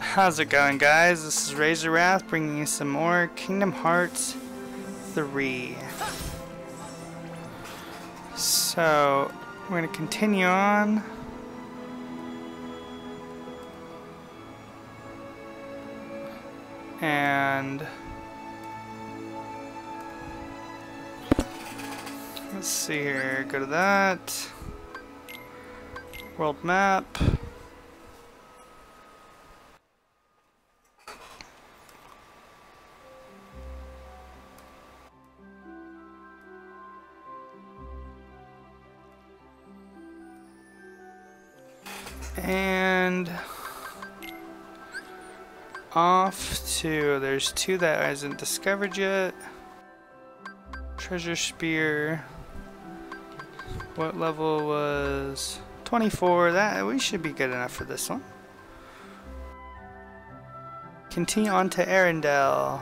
How's it going, guys? This is Razzorath bringing you some more Kingdom Hearts 3. So we're going to continue on. And let's see here, go to that world map. And off to, there's two that I haven't discovered yet. Treasure Spear. What level was 24? That we should be good enough for this one. Continue on to Arendelle.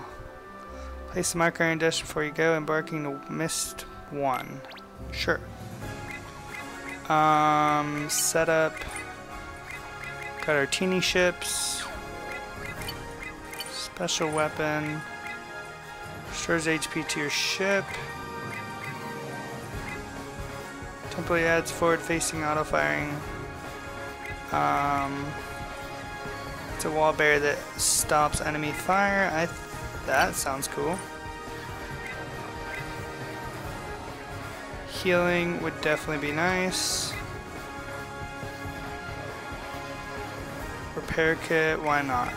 Place the marker in dust before you go, embarking to Mist 1. Sure. Set up. Got our teeny ships. Special weapon restores HP to your ship. Temporarily adds forward-facing auto-firing. It's a wall barrier that stops enemy fire. That sounds cool. Healing would definitely be nice. Repair kit, why not?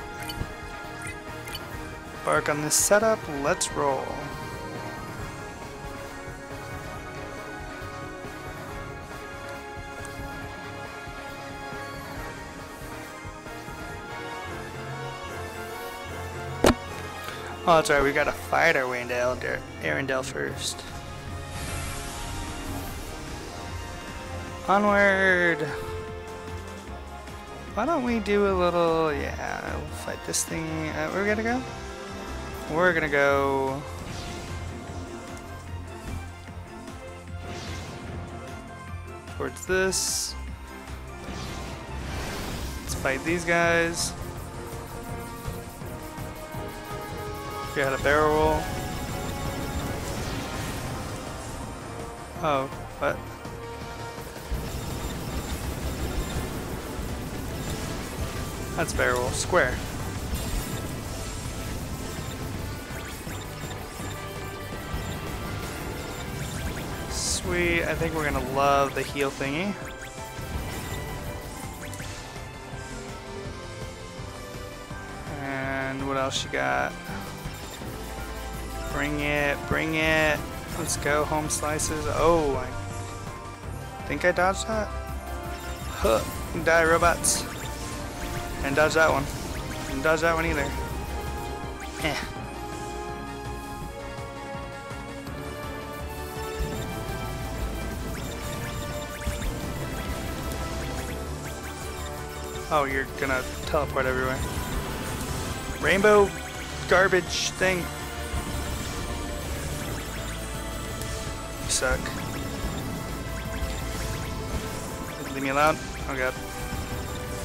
Embark on this setup, let's roll. Oh, that's right, we gotta fight our way into Arendelle first. Onward! Why don't we do a little, yeah, we'll fight this thing. Where we gotta go? We're gonna go towards this. Let's fight these guys. We had a barrel roll. Oh, what? That's barrel roll. Square. I think we're gonna love the heal thingy. And what else you got? Bring it, bring it. Let's go, home slices. Oh, I think I dodged that. Huh, die robots. And dodge that one. Didn't dodge that one either. Eh. Oh, you're gonna teleport everywhere. Rainbow garbage thing. You suck. Leave me alone. Oh god.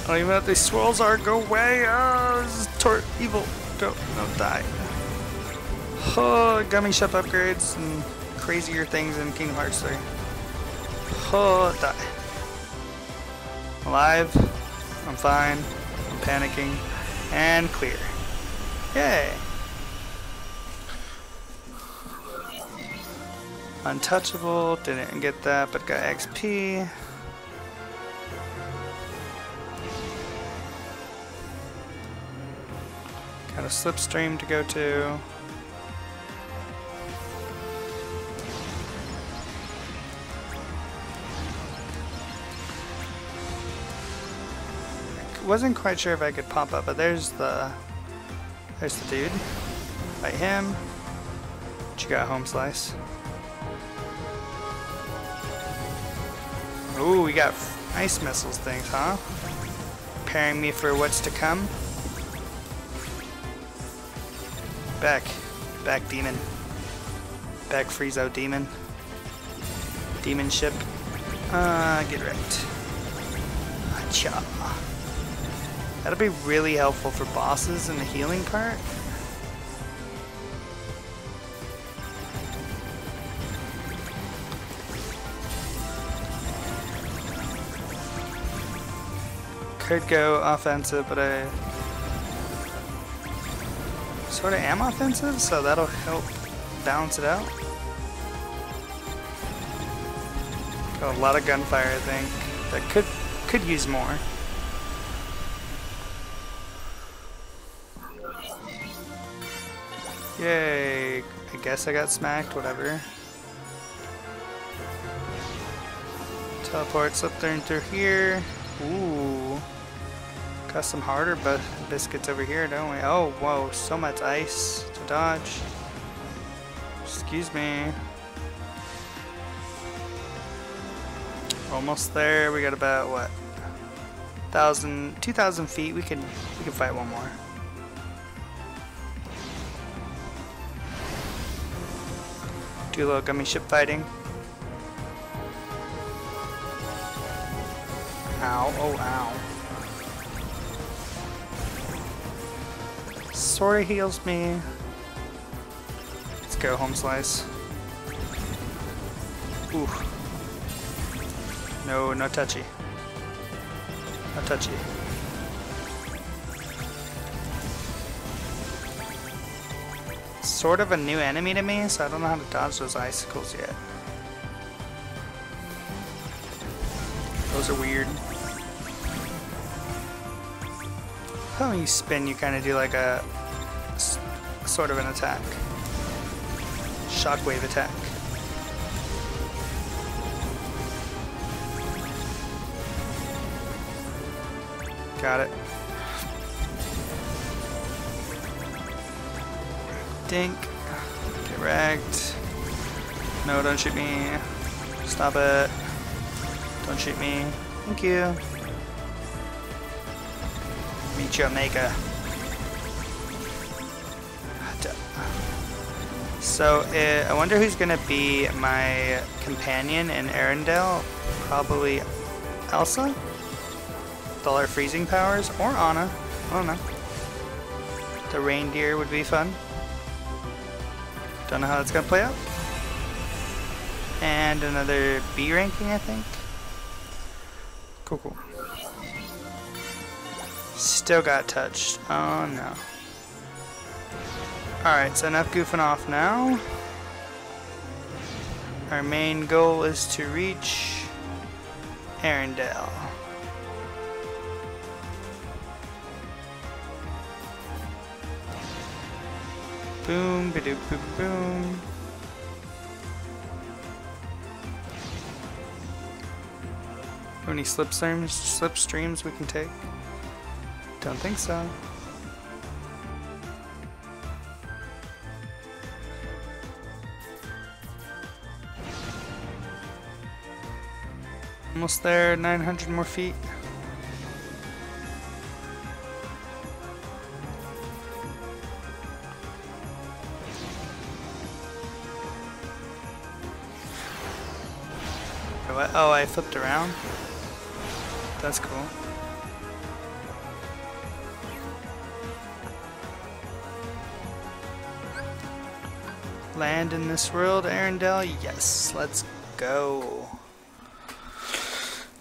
I don't even know what these swirls are. Go away. Oh, this is evil. Go. No, die. Oh, gummy ship upgrades and crazier things in Kingdom Hearts 3. Oh, die. Alive. I'm fine, I'm panicking, and clear. Yay! Untouchable, didn't get that, but got XP. Got a slipstream to go to. Wasn't quite sure if I could pop up, but there's the dude. Fight him. What you got, home slice? Ooh, we got ice missiles things, huh? Preparing me for what's to come. Back. Back, demon. Back, Friezo, demon. Demon ship. Get wrecked. Cha. That'll be really helpful for bosses in the healing part. Could go offensive, but I sort of am offensive, so that'll help balance it out. Got a lot of gunfire, I think. That could use more. Yay! I guess I got smacked, whatever. Teleports up there and through here. Ooh. Got some harder biscuits over here, don't we? Oh, whoa, so much ice to dodge. Excuse me. Almost there. We got about what? 2,000 feet. We can fight one more. Do a little gummy ship fighting. Ow! Oh, ow! Sorta heals me. Let's go, home slice. Ooh. No, no touchy. No touchy. It's sort of a new enemy to me, so I don't know how to dodge those icicles yet. Those are weird. How you spin, you kind of do like a sort of an attack. Shockwave attack. Got it. Dink. Get wrecked. No, don't shoot me. Stop it. Don't shoot me. Thank you. Meet your maker. So, I wonder who's gonna be my companion in Arendelle. Probably Elsa? With all our freezing powers, or Anna. I don't know. The reindeer would be fun. Don't know how that's gonna play out. And another B ranking, I think. Cool, cool. Still got touched. Oh no. Alright, so enough goofing off now. Our main goal is to reach Arendelle. Boom, ba-doop, boop, boom. How many slipstreams we can take? Don't think so. Almost there, 900 more feet. Oh, I flipped around. That's cool. Land in this world, Arendelle? Yes, let's go.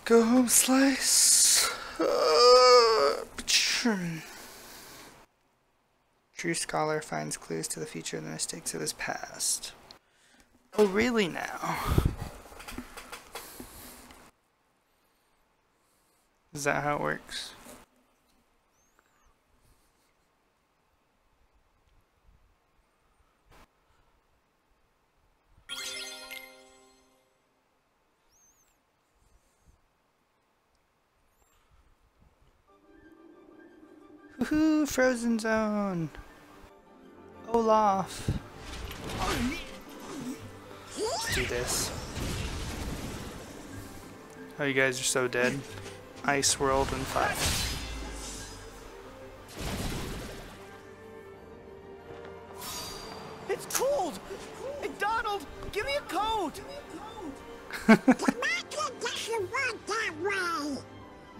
Go home, slice. True scholar finds clues to the future and the mistakes of his past. Oh, really now? Is that how it works? Woohoo! Frozen Zone! Olaf! Let's do this. Oh, you guys are so dead. Ice world and fire. cold! Donald, give me a coat!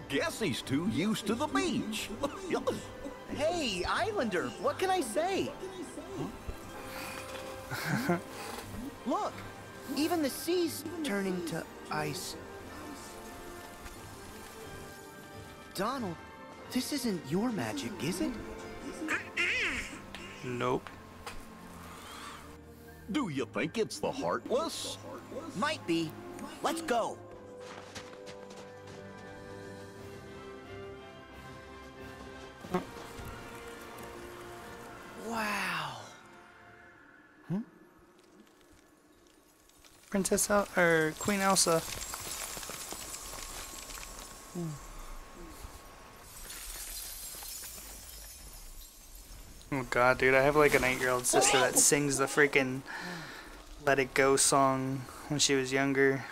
Guess he's too used to the beach. Hey, Islander, what can I say? Look, even the sea's turning to ice. Donald, this isn't your magic, is it? Nope. Do you think it's the Heartless? Might be. Let's go. Wow. Hmm? Princess Elsa, or Queen Elsa. Oh god, dude, I have like an 8-year-old sister that sings the freaking Let It Go song when she was younger.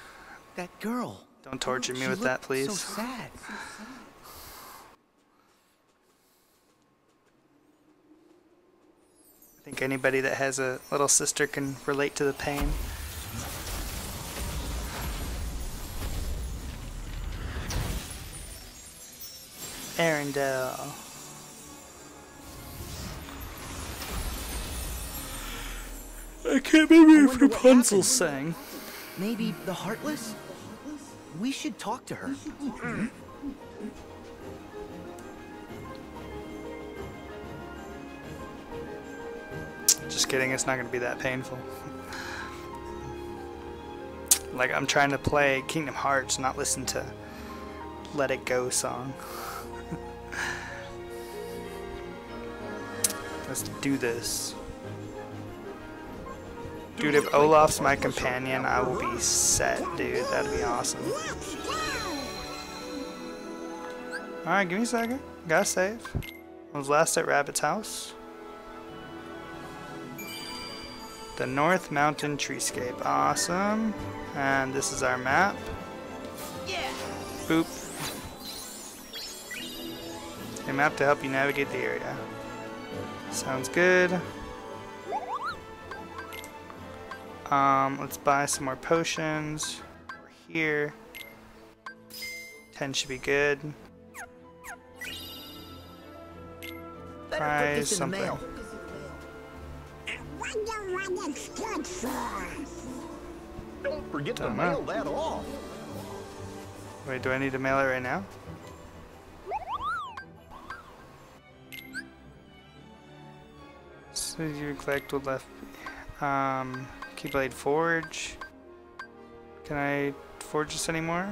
That girl. Don't torture me with that, please. So sad. I think anybody that has a little sister can relate to the pain. Arendelle. I can't remember if Rapunzel sang. Maybe the Heartless? We should talk to her. Just kidding, it's not going to be that painful. Like, I'm trying to play Kingdom Hearts, not listen to Let It Go song. Let's do this. Dude, if Olaf's my companion, I will be set, dude. That'd be awesome. Alright, give me a second. Gotta save. I was last at Rabbit's house. The North Mountain Treescape. Awesome. And this is our map. Boop. A map to help you navigate the area. Sounds good. Let's buy some more potions. We're here. 10 should be good. Buy something. I wonder what it's good for. Don't forget to mail that off. Wait, do I need to mail it right now? So you collect what left. Keyblade forge. Can I forge this anymore?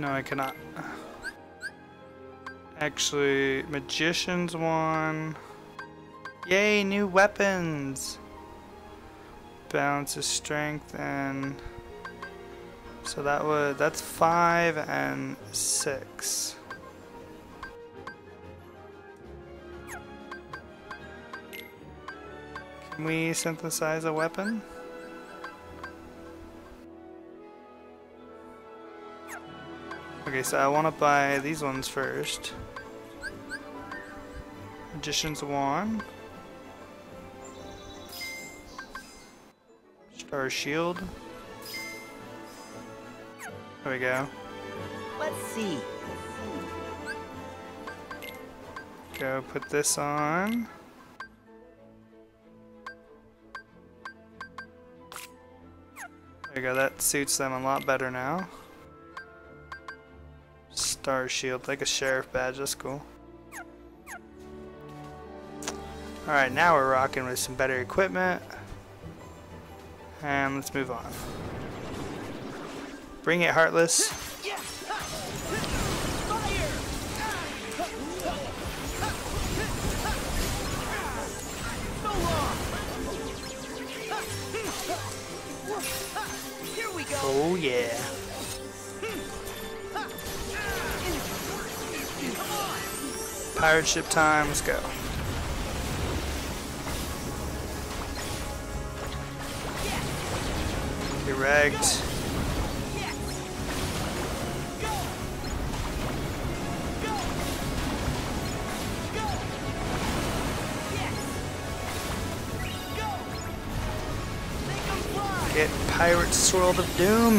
No, I cannot. Actually, magician's one. Yay, new weapons. Balances strength and. So that was, that's 5 and 6. Can we synthesize a weapon? Okay, so I want to buy these ones first. Magician's wand. Star shield. There we go. Let's see. Go put this on. There we go, that suits them a lot better now. Star shield, like a sheriff badge, that's cool. Alright, now we're rocking with some better equipment. And let's move on. Bring it, Heartless. Oh yeah. Pirate ship time, let's go. Get wrecked. Rocket Pirate Swirl of Doom.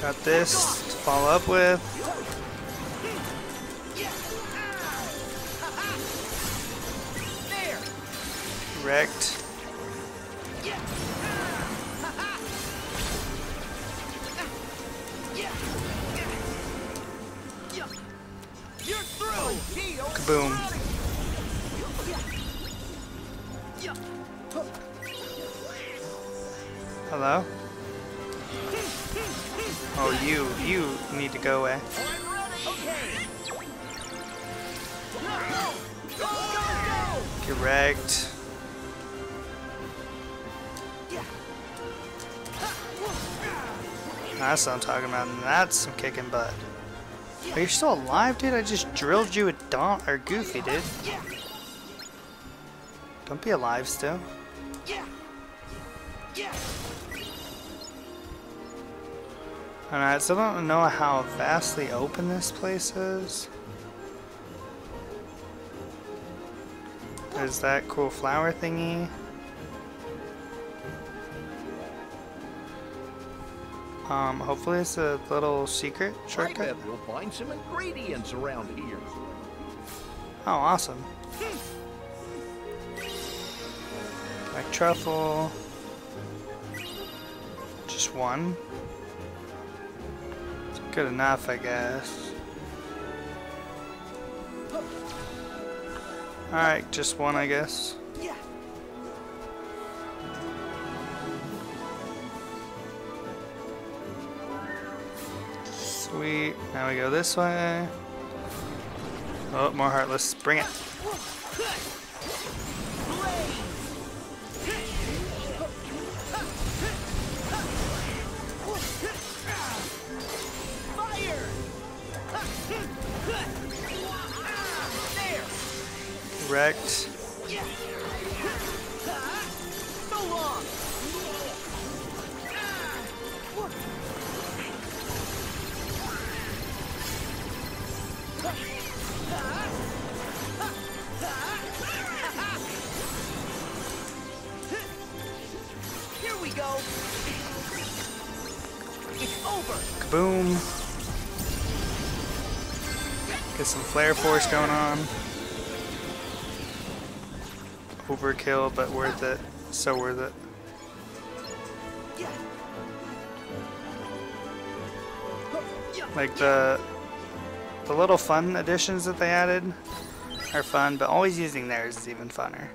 Got this to follow up with. Wrecked. Kaboom. Hello? Oh, you need to go away. Get wrecked. That's what I'm talking about, and that's some kicking butt. Are you still alive, dude? I just drilled you with Don or Goofy, dude. Don't be alive still. And I still don't know how vastly open this place is. There's that cool flower thingy. Hopefully it's a little secret shortcut. I bet we'll find some ingredients around here. Oh, awesome. Black truffle. Just one. It's good enough, I guess. Alright, just one, I guess. Sweet. Now we go this way. Oh, more Heartless. Bring it. Wrecked. Here we go. It's over. Kaboom. Get some flare force going on. Overkill, but worth it. So worth it. Like the little fun additions that they added are fun, but always using theirs is even funner.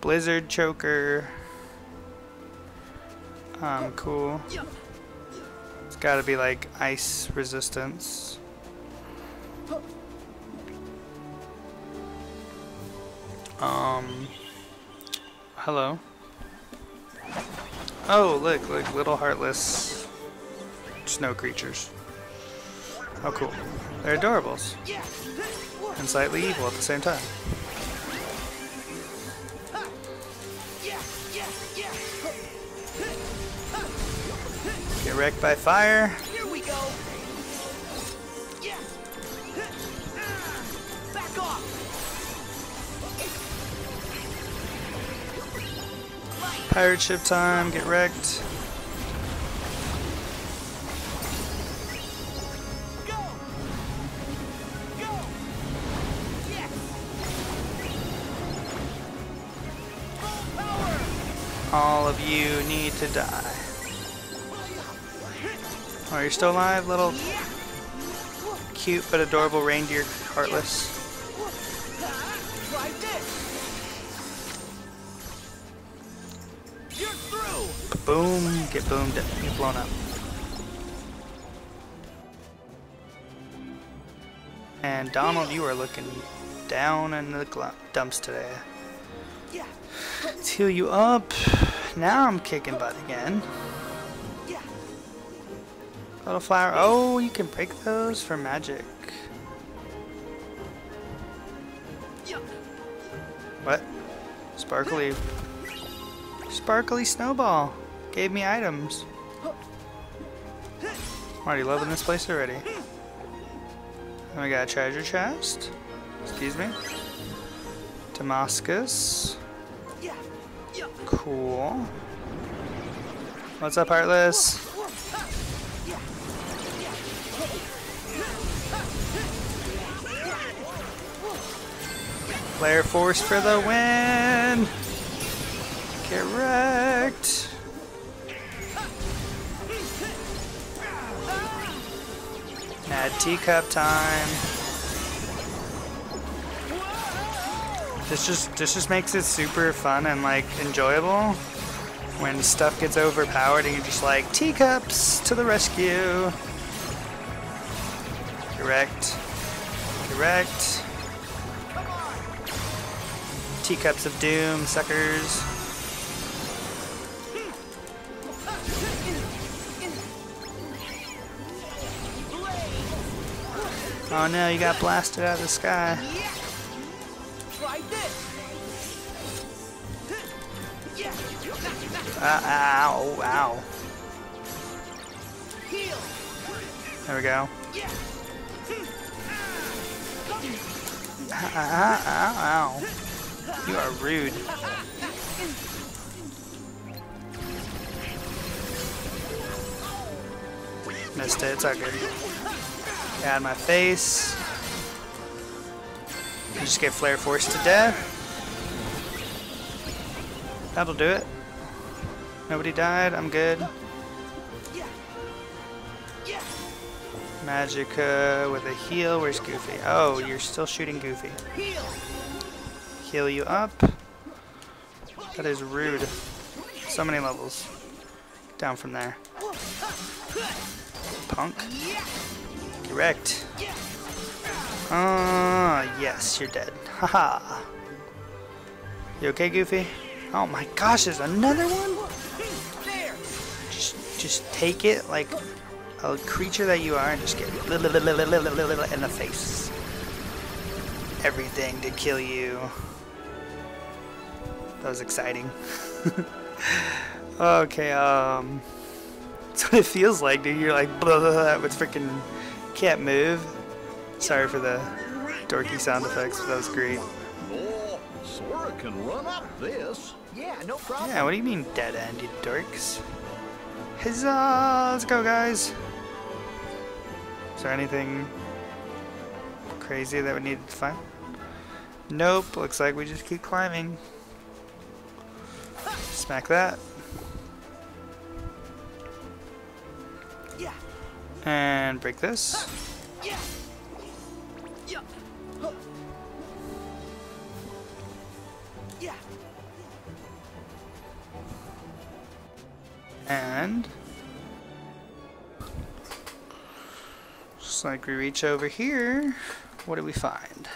Blizzard choker. Cool. It's gotta be like ice resistance. Hello. Oh, look, little Heartless snow creatures. Oh, cool. They're adorables. And slightly evil at the same time. Get wrecked by fire. Here we go. Back off. Pirate ship time, get wrecked. All of you need to die. Oh, you're still alive, little cute but adorable reindeer Heartless. Boom! Get boomed, get blown up. And Donald, you are looking down in the dumps today. Let's heal you up. Now I'm kicking butt again. Little flower. Oh, you can break those for magic. What? Sparkly. Sparkly snowball. Gave me items. I'm already loving this place already. And we got a treasure chest. Excuse me. Damascus. Cool. What's up, Heartless? Flare Force for the win! Get wrecked! Add teacup time. This just makes it super fun and like enjoyable when stuff gets overpowered and you're just like, teacups to the rescue. Correct. Correct. Teacups of doom, suckers. Oh no, you got blasted out of the sky. Ow, ow. There we go. Ow, ow, ow. You are rude. Missed it, it's all good. Get out of my face. You just get flare forced to death. That'll do it. Nobody died, I'm good. Magicka with a heal, where's Goofy? Oh, you're still shooting Goofy. Heal you up. That is rude. So many levels. Down from there. Punk. Correct. Yes, you're dead. Haha. You okay, Goofy? Oh my gosh, there's another one? Just take it like a creature that you are and just get in the face. Everything to kill you. That was exciting. Okay, that's what it feels like, dude. You're like, blah, blah, blah, with freaking can't move. Sorry for the dorky sound effects, but that was great. Sora can run up this. Yeah, no problem. Yeah, what do you mean dead end, you dorks? Huzzah! Let's go, guys! Is there anything crazy that we need to find? Nope, looks like we just keep climbing. Smack that. And break this. And just like we reach over here, what do we find?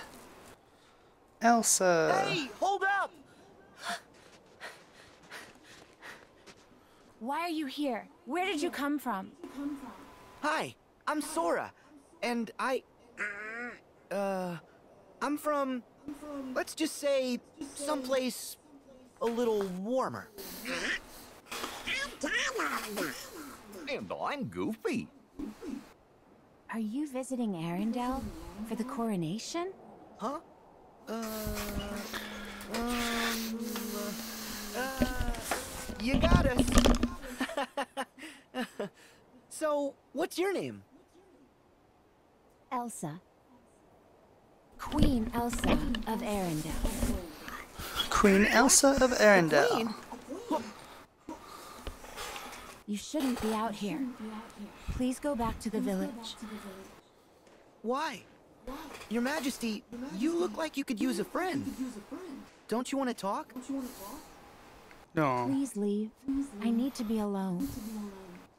Elsa. Hey, hold up! Why are you here? Where did you come from? Hi, I'm Sora, and I'm from, let's just say, someplace a little warmer. And I'm Goofy. Are you visiting Arendelle for the coronation? Huh? You got us. So, what's your name? Elsa. Queen Elsa of Arendelle. Queen Elsa of Arendelle. Queen? You shouldn't be out here. Please go back to the village. Why? Your Majesty, you look like you could use a friend. Don't you want to talk? No. Please leave. I need to be alone.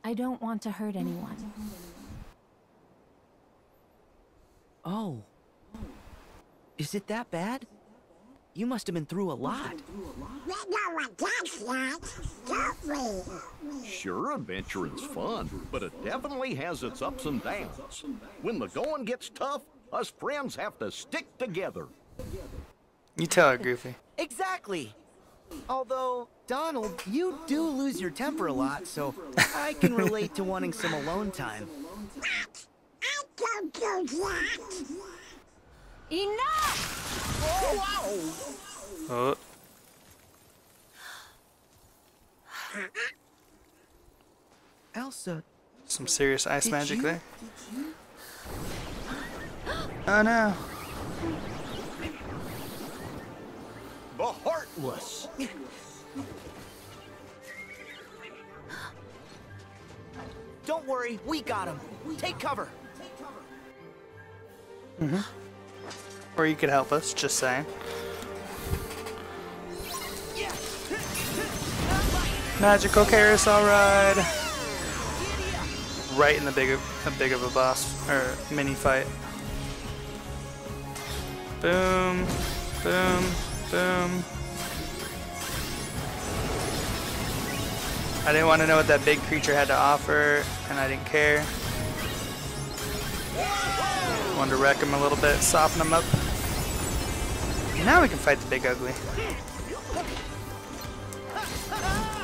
I don't want to hurt anyone. Oh. Is it that bad? You must have been through a lot. We know what that's like, don't we? Sure, adventuring's fun, but it definitely has its ups and downs. When the going gets tough, us friends have to stick together. You tell her, Goofy. Exactly. Although, Donald, you do lose your temper a lot, so I can relate to wanting some alone time. What? I don't do that. Enough! Whoa! Oh. Elsa. Some serious ice magic there. Oh no. The Heartless. Don't worry, we got him. Take cover. Or you could help us, just saying. Magical carousel ride. Right in the big of a boss or mini fight. Boom, boom, boom. I didn't want to know what that big creature had to offer, and I didn't care. Wanted to wreck him a little bit, soften him up. Now we can fight the big ugly.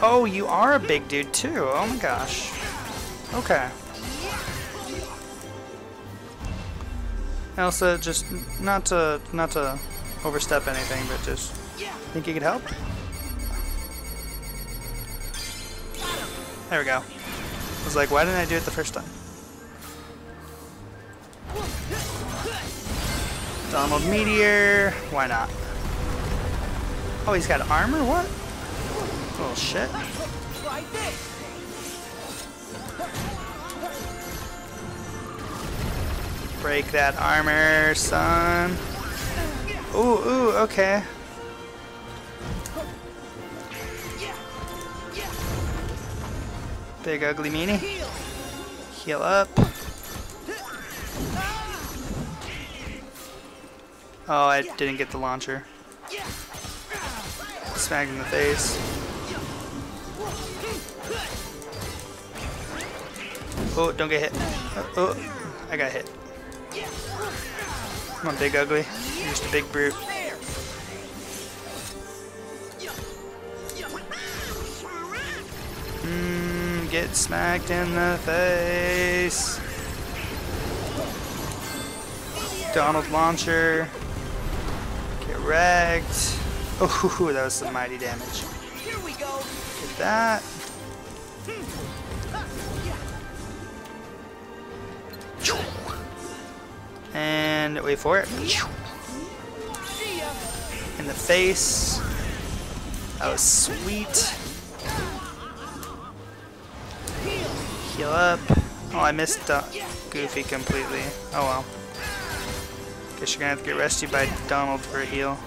Oh, you are a big dude too. Oh my gosh. Okay. Elsa, just not to overstep anything, but just think you could help? There we go. I was like, why didn't I do it the first time? Donald Meteor. Why not? Oh, he's got armor? What? Oh shit. Break that armor, son. Ooh, ooh, okay. Big ugly meanie. Heal up. Oh, I didn't get the launcher. Smacked in the face. Oh, don't get hit. Oh, oh, I got hit. Come on, big ugly. You're just a big brute. Get smacked in the face. Donald launcher. Get wrecked. Oh, that was some mighty damage. Here we go. Get that. And wait for it. In the face. That was sweet. Heal up. Oh, I missed Goofy completely. Oh well. Guess you're gonna have to get rescued by Donald for a heal.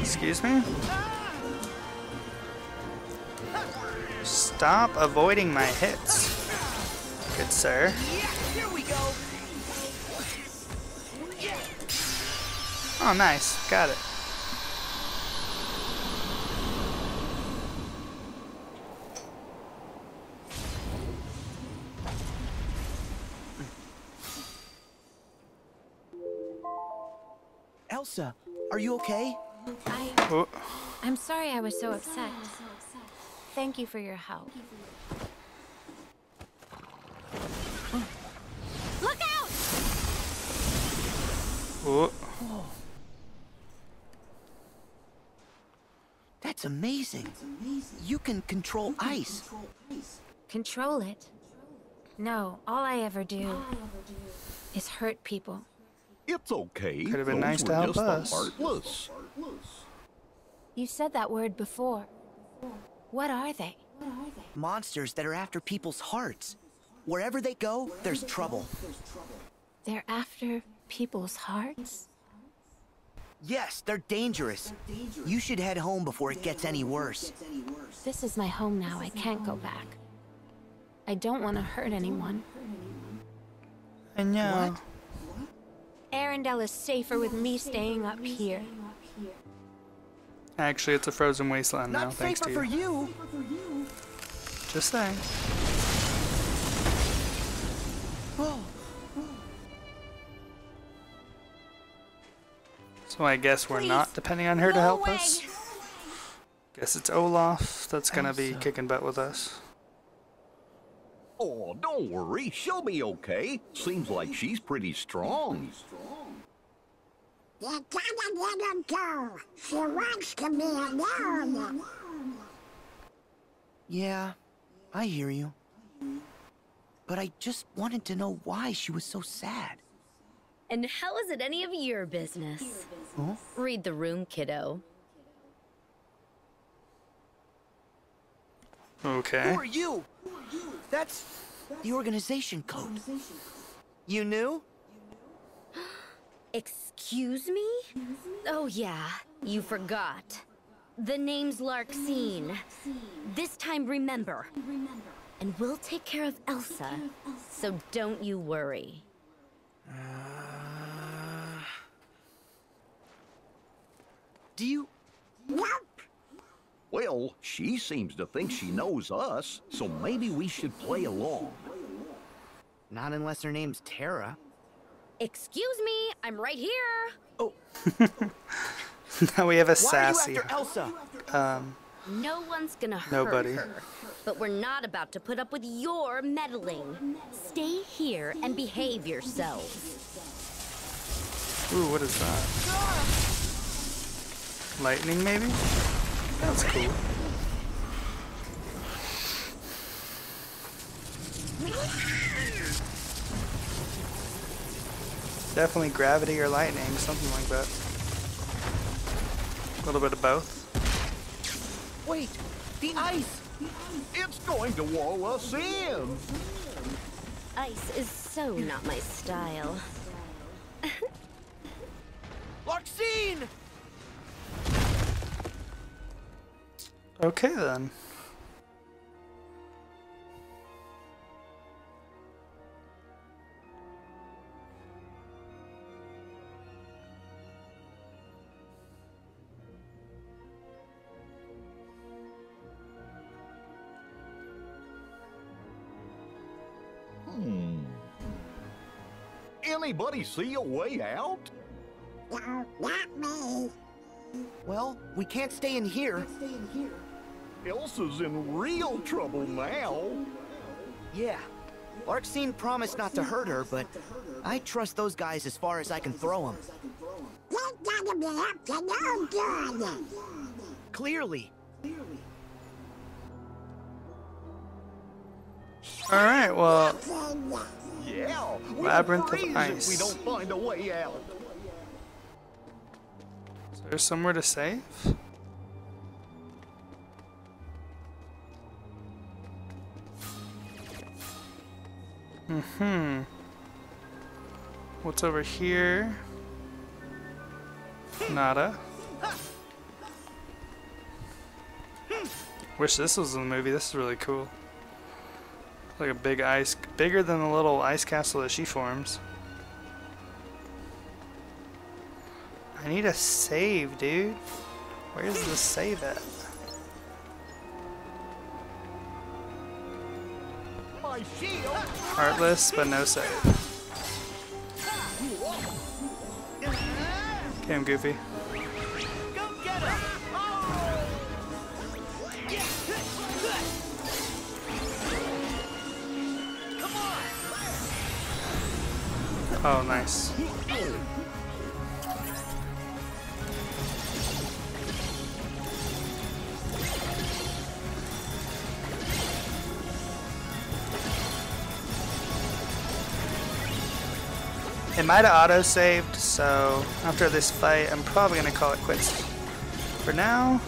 Excuse me? Stop avoiding my hits. Good sir. Oh, nice. Got it. Elsa, are you okay? I'm sorry I was so upset. Thank you for your help. Look out! Oh. That's amazing. You can control ice. Control it? No, all I ever do is hurt people. It's okay. Could have been nice to help us. Heartless. You said that word before. What are they? Monsters that are after people's hearts. Wherever they go, there's trouble. They're after people's hearts? Yes, they're dangerous. You should head home before it gets any worse. This is my home now. I can't go back. I don't want to hurt anyone. I know. What? Arendelle is safer with me staying up here. Actually, it's a frozen wasteland now, thanks to you. Not safer for you. Just saying. Oh. So I guess we're not depending on her to help us. Guess it's Olaf that's gonna be kicking butt with us. Oh, don't worry. She'll be okay. Seems like she's pretty strong. You gotta let her go. She wants to be alone. Yeah, I hear you. But I just wanted to know why she was so sad. And how is it any of your business? Huh? Read the room, kiddo. Okay. Who are you? That's the organization code. You knew? Excuse me? Oh yeah, you forgot. The name's Larxene. This time remember. And we'll take care of Elsa, so don't you worry. Do you... Well, she seems to think she knows us, so maybe we should play along. Not unless her name's Terra. Excuse me, I'm right here. Oh. Now we have a sassy. Why are you after Elsa? No one's gonna hurt her. But we're not about to put up with your meddling. Stay here and behave yourselves. Ooh, what is that? Lightning, maybe? That's cool. Definitely gravity or lightning, something like that. A little bit of both. Wait, the ice! It's going to wall us in! Ice is so not my style. Larxene! Okay then. Anybody see a way out? No, not me. Well, we can't stay in here. Elsa's in real trouble now. Yeah. Larxene promised not to hurt her, but I trust those guys as far as I can throw them. They gotta be up to no good. Clearly. Alright, well... Yeah, labyrinth of ice. We don't find a way out. Is there somewhere to save? Mm-hmm. What's over here? Nada. Wish this was in the movie. This is really cool. Like a big ice, bigger than the little ice castle that she forms. I need a save, dude. Where's the save at? Heartless, but no save. Okay, I'm goofy. Oh, nice. It might have auto-saved, so after this fight, I'm probably going to call it quits. For now...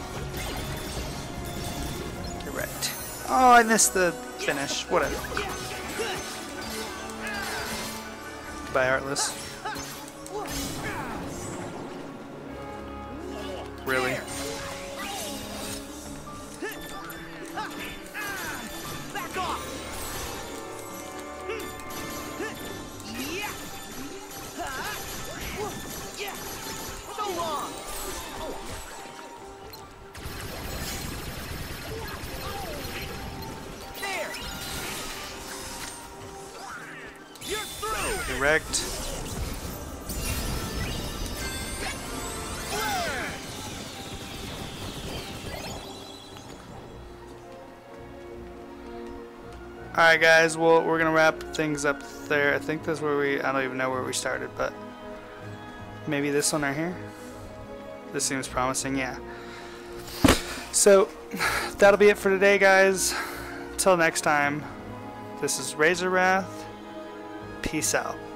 You're right. Oh, I missed the finish. Whatever. By Heartless. Really? Back off. So long. Direct. Alright guys, well, we're gonna wrap things up there. I think that's where we, I don't even know where we started, but maybe this one right here? This seems promising, yeah. So, that'll be it for today, guys. Till next time, this is Razzorath. Peace out.